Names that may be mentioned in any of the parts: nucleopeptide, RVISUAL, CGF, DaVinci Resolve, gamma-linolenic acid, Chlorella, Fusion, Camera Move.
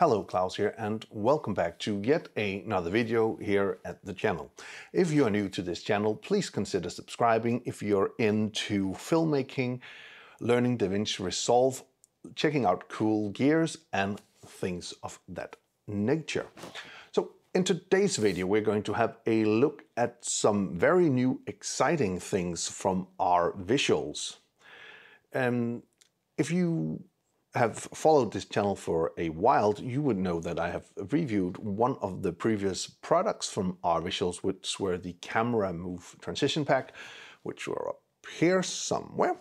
Hello, Klaus here, and welcome back to yet another video here at the channel. If you are new to this channel, please consider subscribing if you're into filmmaking, learning DaVinci Resolve, checking out cool gears and things of that nature. So in today's video, we're going to have a look at some very new, exciting things from RVISUAL. If you have followed this channel for a while, you would know that I have reviewed one of the previous products from RVISUAL, which were the Camera Move Transition Pack, which were up here somewhere.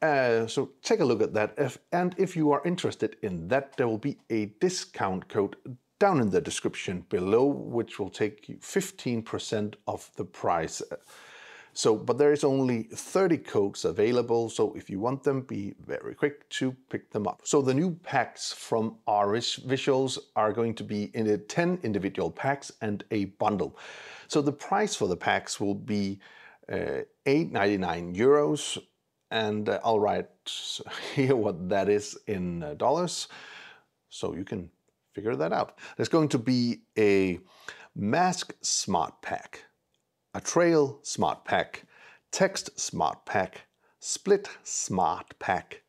So take a look at that, and if you are interested in that, there will be a discount code down in the description below, which will take you 15% off the price. But there is only 30 codes available, so if you want them, be very quick to pick them up. So the new packs from RVISUAL are going to be in 10 individual packs and a bundle. So the price for the packs will be €8.99, and I'll write here what that is in dollars, so you can figure that out. There's going to be a Mask Smart Pack, a Trail Smart Pack, Text Smart Pack, Split Smart Pack,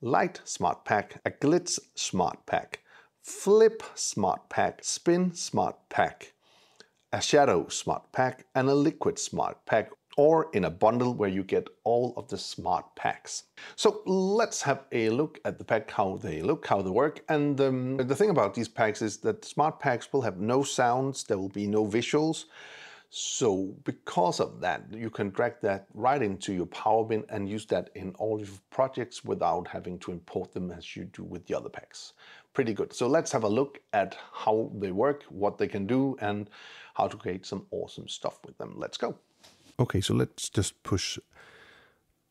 Light Smart Pack, a Glitz Smart Pack, Flip Smart Pack, Spin Smart Pack, a Shadow Smart Pack, and a Liquid Smart Pack, or in a bundle where you get all of the smart packs. So let's have a look at the pack, how they look, how they work. And the thing about these packs is that smart packs will have no sounds, there will be no visuals. So because of that, you can drag that right into your power bin and use that in all your projects without having to import them as you do with the other packs. Pretty good. So let's have a look at how they work, what they can do, and how to create some awesome stuff with them. Let's go. Okay, so let's just push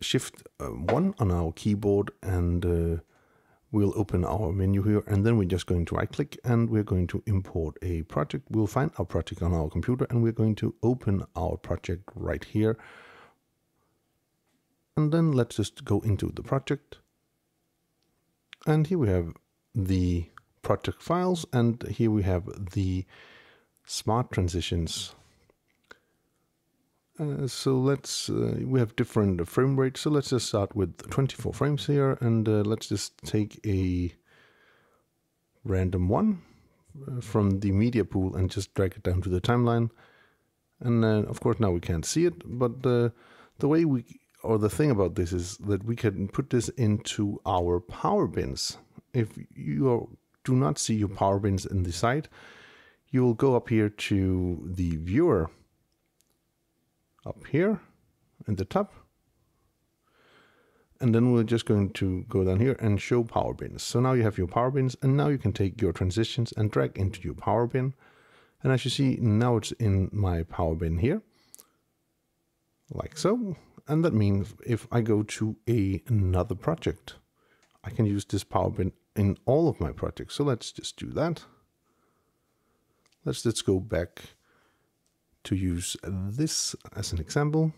Shift 1 on our keyboard, and we'll open our menu here, and then we're just going to right-click and we're going to import a project. We'll find our project on our computer and we're going to open our project right here. And then let's just go into the project. And here we have the project files, and here we have the smart transitions. We have different frame rates, so let's just start with 24 frames here, and let's just take a random one from the media pool and just drag it down to the timeline. And of course now we can't see it, but the thing about this is that we can put this into our power bins. If you do not see your power bins in the site, you will go up here to the viewer, up here in the top, and then we're just going to go down here and show power bins. So now you have your power bins, and now you can take your transitions and drag into your power bin. And as you see, now it's in my power bin here, like so. And that means if I go to another project, I can use this power bin in all of my projects. So let's just do that. Let's just go back to use this as an example.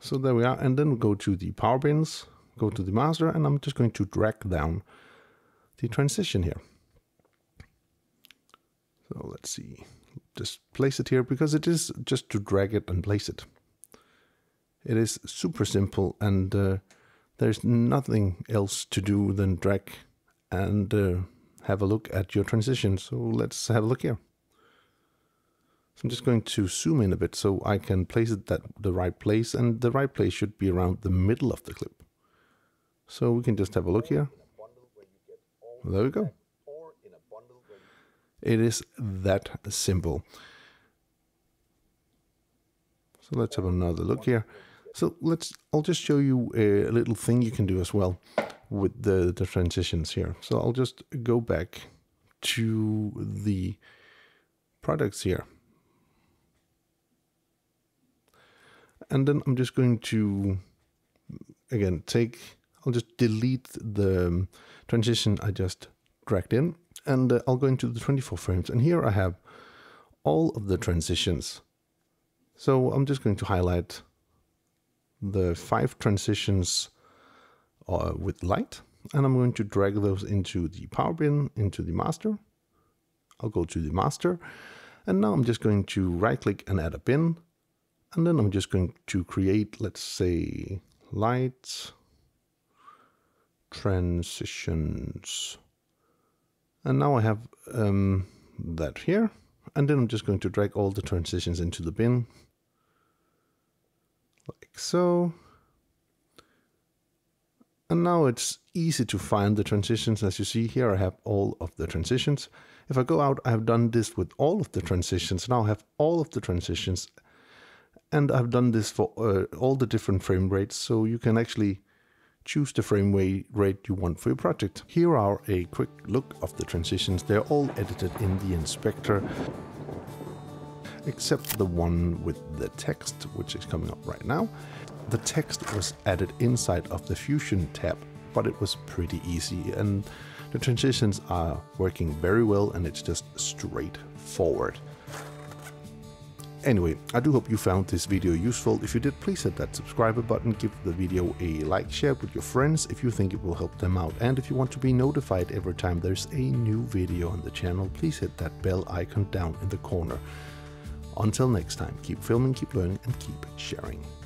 So there we are, and then we'll go to the power bins, go to the master, and I'm just going to drag down the transition here. So let's see, just place it here, because it is just to drag it and place it. It is super simple, and there's nothing else to do than drag and have a look at your transition. So let's have a look here. So I'm just going to zoom in a bit so I can place it at the right place, and the right place should be around the middle of the clip. So we can just have a look here. There we go. It is that simple. So let's have another look here. So I'll just show you a little thing you can do as well with the transitions here. So I'll just go back to the products here. And then I'm just going to, again, I'll just delete the transition I just dragged in, and I'll go into the 24 frames. And here I have all of the transitions. So I'm just going to highlight the 5 transitions with light. and I'm going to drag those into the power bin, into the master. I'll go to the master, and now I'm just going to right click and add a bin, and then I'm just going to create, let's say, light transitions. And now I have that here, and then I'm just going to drag all the transitions into the bin, like so. And now it's easy to find the transitions. As you see here, I have all of the transitions. If I go out, I have done this with all of the transitions. Now I have all of the transitions, and I've done this for all the different frame rates, so you can actually choose the frame rate you want for your project. Here are a quick look of the transitions. They're all edited in the inspector, except the one with the text, which is coming up right now. The text was added inside of the Fusion tab, but it was pretty easy, and the transitions are working very well, and it's just straightforward. Anyway, I do hope you found this video useful. If you did, please hit that subscribe button, give the video a like, share it with your friends if you think it will help them out. And if you want to be notified every time there's a new video on the channel, please hit that bell icon down in the corner. Until next time, keep filming, keep learning, and keep sharing.